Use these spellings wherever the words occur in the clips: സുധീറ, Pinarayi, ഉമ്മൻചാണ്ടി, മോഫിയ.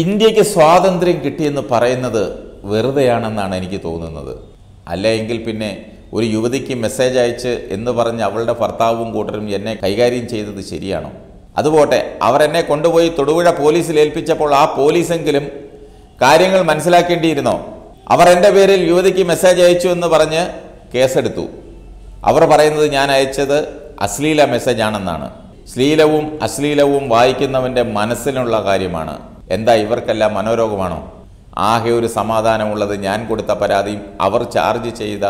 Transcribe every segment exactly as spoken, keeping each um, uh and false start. ഇന്ത്യയ്ക്ക് സ്വാതന്ത്ര്യം കിട്ടിയെന്ന് പറയുന്നത് വെറുതെയാണെന്നാണ് എനിക്ക് തോന്നുന്നത്. അല്ലെങ്കിൽ പിന്നെ ഒരു യുവതിക്ക് മെസ്സേജ് അയച്ച് എന്ന് പറഞ്ഞ് അവളുടെ ഭർത്താവും കൂട്ടരും എന്നെ കൈകാര്യം ചെയ്തത് ശരിയാണോ? അതുപോട്ടെ, അവരെന്നെ കൊണ്ടുപോയി തൊടുപുഴ പോലീസിൽ ഏൽപ്പിച്ചപ്പോൾ ആ പോലീസെങ്കിലും കാര്യങ്ങൾ മനസ്സിലാക്കേണ്ടിയിരുന്നോ? അവർ എൻ്റെ പേരിൽ യുവതിക്ക് മെസ്സേജ് അയച്ചു എന്ന് പറഞ്ഞ് കേസെടുത്തു. അവർ പറയുന്നത് ഞാൻ അയച്ചത് അശ്ലീല മെസ്സേജാണെന്നാണ്. ശ്ലീലവും അശ്ലീലവും വായിക്കുന്നവൻ്റെ മനസ്സിനുള്ള കാര്യമാണ്. എന്താ ഇവർക്കെല്ലാം മനോരോഗമാണോ? ആകെ ഒരു സമാധാനമുള്ളത് ഞാൻ കൊടുത്ത പരാതിയും അവർ ചാർജ് ചെയ്ത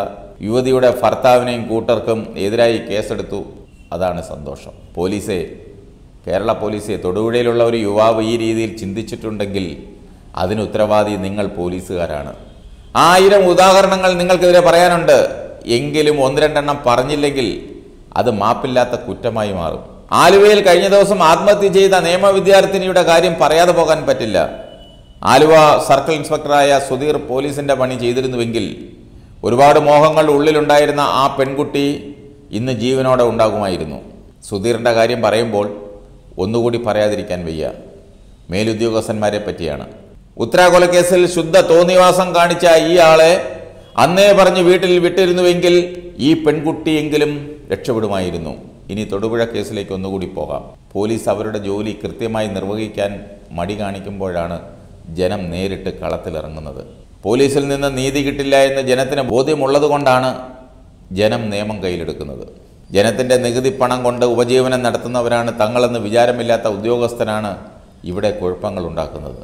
യുവതിയുടെ ഭർത്താവിനെയും കൂട്ടർക്കും എതിരായി കേസെടുത്തു. അതാണ് സന്തോഷം. പോലീസെ, കേരള പോലീസെ, തൊടുപുഴയിലുള്ള ഒരു യുവാവ് ഈ രീതിയിൽ ചിന്തിച്ചിട്ടുണ്ടെങ്കിൽ അതിന് ഉത്തരവാദി നിങ്ങൾ പോലീസുകാരാണ്. ആയിരം ഉദാഹരണങ്ങൾ നിങ്ങൾക്കെതിരെ പറയാനുണ്ട്. എങ്കിലും ഒന്ന് രണ്ടെണ്ണം പറഞ്ഞില്ലെങ്കിൽ അത് മാപ്പില്ലാത്ത കുറ്റമായി മാറും. ആലുവയിൽ കഴിഞ്ഞ ദിവസം ആത്മഹത്യ ചെയ്ത നിയമവിദ്യാർത്ഥിനിയുടെ കാര്യം പറയാതെ പോകാൻ പറ്റില്ല. ആലുവ സർക്കിൾ ഇൻസ്പെക്ടറായ സുധീർ പോലീസിൻ്റെ പണി ചെയ്തിരുന്നുവെങ്കിൽ ഒരുപാട് മോഹങ്ങൾ ഉള്ളിലുണ്ടായിരുന്ന ആ പെൺകുട്ടി ഇന്ന് ജീവനോടെ ഉണ്ടാകുമായിരുന്നു. സുധീറിൻ്റെ കാര്യം പറയുമ്പോൾ ഒന്നുകൂടി പറയാതിരിക്കാൻ വയ്യ. മേലുദ്യോഗസ്ഥന്മാരെ പറ്റിയാണ്. ഉത്തരാകൊലക്കേസിൽ ശുദ്ധ തോന്നിവാസം കാണിച്ച ഈ ആളെ അന്നേ പറഞ്ഞ് വീട്ടിൽ വിട്ടിരുന്നുവെങ്കിൽ ഈ പെൺകുട്ടിയെങ്കിലും രക്ഷപ്പെടുമായിരുന്നു. ഇനി തൊടുപുഴ കേസിലേക്ക് ഒന്നുകൂടി പോകാം. പോലീസ് അവരുടെ ജോലി കൃത്യമായി നിർവഹിക്കാൻ മടി കാണിക്കുമ്പോഴാണ് ജനം നേരിട്ട് കളത്തിലിറങ്ങുന്നത്. പോലീസിൽ നിന്ന് നീതി കിട്ടില്ല എന്ന് ജനത്തിന് ബോധ്യമുള്ളതുകൊണ്ടാണ് ജനം നിയമം കയ്യിലെടുക്കുന്നത്. ജനത്തിൻ്റെ നികുതി പണം കൊണ്ട് ഉപജീവനം നടത്തുന്നവരാണ് തങ്ങളെന്ന് വിചാരമില്ലാത്ത ഉദ്യോഗസ്ഥനാണ് ഇവിടെ കുഴപ്പങ്ങൾ ഉണ്ടാക്കുന്നത്.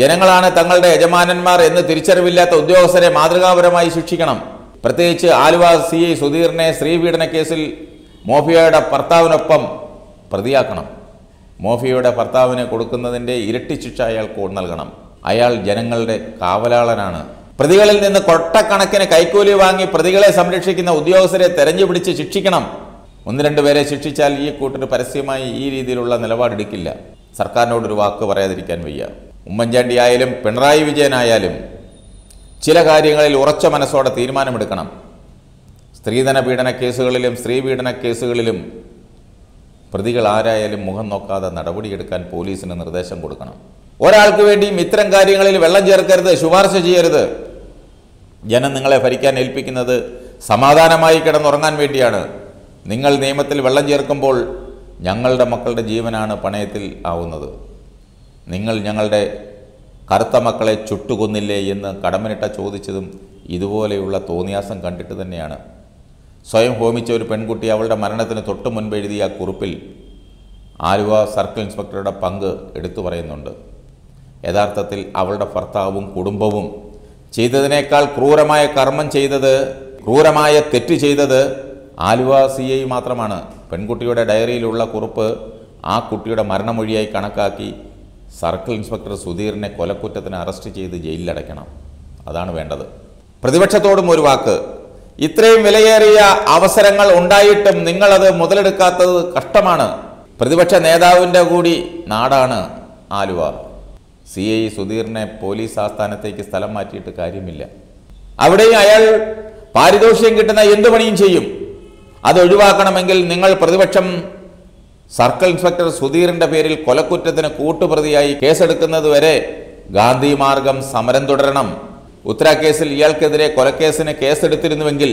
ജനങ്ങളാണ് തങ്ങളുടെ യജമാനന്മാർ എന്ന് തിരിച്ചറിവില്ലാത്ത ഉദ്യോഗസ്ഥരെ മാതൃകാപരമായി ശിക്ഷിക്കണം. പ്രത്യേകിച്ച് ആലുവ സി ഐ സുധീറിനെ സ്ത്രീപീഡന കേസിൽ മോഫിയയുടെ ഭർത്താവിനൊപ്പം പ്രതിയാക്കണം. മോഫിയയുടെ ഭർത്താവിനെ കൊടുക്കുന്നതിൻ്റെ ഇരട്ടി ശിക്ഷ അയാൾക്ക് നൽകണം. അയാൾ ജനങ്ങളുടെ കാവലാളനാണ്. പ്രതികളിൽ നിന്ന് കൊട്ടക്കണക്കിന് കൈക്കൂലി വാങ്ങി പ്രതികളെ സംരക്ഷിക്കുന്ന ഉദ്യോഗസ്ഥരെ തെരഞ്ഞുപിടിച്ച് ശിക്ഷിക്കണം. ഒന്ന് രണ്ടു പേരെ ശിക്ഷിച്ചാൽ ഈ കൂട്ടർ പരസ്യമായി ഈ രീതിയിലുള്ള നിലപാടെടുക്കില്ല. സർക്കാരിനോടൊരു വാക്ക് പറയാതിരിക്കാൻ വയ്യ. ഉമ്മൻചാണ്ടി ആയാലും പിണറായി വിജയനായാലും ചില കാര്യങ്ങളിൽ ഉറച്ച മനസ്സോടെ തീരുമാനമെടുക്കണം. സ്ത്രീധന പീഡന കേസുകളിലും സ്ത്രീ പീഡന കേസുകളിലും പ്രതികൾ ആരായാലും മുഖം നോക്കാതെ നടപടിയെടുക്കാൻ പോലീസിന് നിർദ്ദേശം കൊടുക്കണം. ഒരാൾക്ക് വേണ്ടിയും ഇത്തരം കാര്യങ്ങളിൽ വെള്ളം ചേർക്കരുത്, ശുപാർശ ചെയ്യരുത്. ജനം നിങ്ങളെ ഭരിക്കാൻ ഏൽപ്പിക്കുന്നത് സമാധാനമായി കിടന്നുറങ്ങാൻ വേണ്ടിയാണ്. നിങ്ങൾ നിയമത്തിൽ വെള്ളം ചേർക്കുമ്പോൾ ഞങ്ങളുടെ മക്കളുടെ ജീവനാണ് പണയത്തിൽ ആവുന്നത്. നിങ്ങൾ ഞങ്ങളുടെ കറുത്ത മക്കളെ ചുട്ടുകൊന്നില്ലേ എന്ന് കടമനിട്ട ചോദിച്ചതും ഇതുപോലെയുള്ള തോന്നിയാസം കണ്ടിട്ട് തന്നെയാണ്. സ്വയം ഹോമിച്ച ഒരു പെൺകുട്ടി അവളുടെ മരണത്തിന് തൊട്ടു മുൻപ് എഴുതിയ കുറിപ്പിൽ ആലുവ സർക്കിൾ ഇൻസ്പെക്ടറുടെ പങ്ക് എടുത്തു പറയുന്നുണ്ട്. യഥാർത്ഥത്തിൽ അവളുടെ ഭർത്താവും കുടുംബവും ചെയ്തതിനേക്കാൾ ക്രൂരമായ കർമ്മം ചെയ്തത് ക്രൂരമായ തെറ്റ് ചെയ്തത് ആലുവ സി ഐ മാത്രമാണ്. പെൺകുട്ടിയുടെ ഡയറിയിലുള്ള കുറിപ്പ് ആ കുട്ടിയുടെ മരണമൊഴിയായി കണക്കാക്കി സർക്കിൾ ഇൻസ്പെക്ടർ സുധീറിനെ കൊലക്കുറ്റത്തിന് അറസ്റ്റ് ചെയ്ത് ജയിലിലടയ്ക്കണം. അതാണ് വേണ്ടത്. പ്രതിപക്ഷത്തോടും ഒരു വാക്ക്. ഇത്രയും വിലയേറിയ അവസരങ്ങൾ ഉണ്ടായിട്ടും നിങ്ങളത് മുതലെടുക്കാത്തത് കഷ്ടമാണ്. പ്രതിപക്ഷ നേതാവിൻ്റെ കൂടി നാടാണ് ആലുവ. സി ഐ സുധീറിനെ പോലീസ് ആസ്ഥാനത്തേക്ക് സ്ഥലം മാറ്റിയിട്ട് കാര്യമില്ല. അവിടെയും അയാൾ പാരിതോഷികം കിട്ടുന്ന എന്തു പണിയും ചെയ്യും. അതൊഴിവാക്കണമെങ്കിൽ നിങ്ങൾ പ്രതിപക്ഷം സർക്കിൾ ഇൻസ്പെക്ടർ സുധീറിൻ്റെ പേരിൽ കൊലക്കുറ്റത്തിന് കൂട്ടുപ്രതിയായി കേസെടുക്കുന്നതുവരെ ഗാന്ധി മാർഗം സമരം തുടരണം. ഉത്തരാ കേസിൽ ഇയാൾക്കെതിരെ കൊലക്കേസിന് കേസെടുത്തിരുന്നുവെങ്കിൽ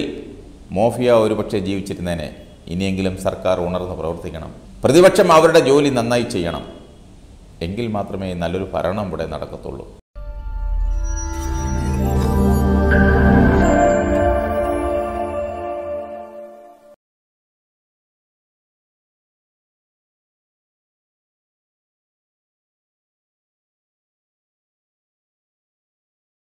മോഫിയ ഒരുപക്ഷെ ജീവിച്ചിരുന്നേനെ. ഇനിയെങ്കിലും സർക്കാർ ഉണർന്ന് പ്രവർത്തിക്കണം. പ്രതിപക്ഷം അവരുടെ ജോലി നന്നായി ചെയ്യണം. എങ്കിൽ മാത്രമേ നല്ലൊരു ഭരണം ഇവിടെ നടക്കത്തുള്ളൂ.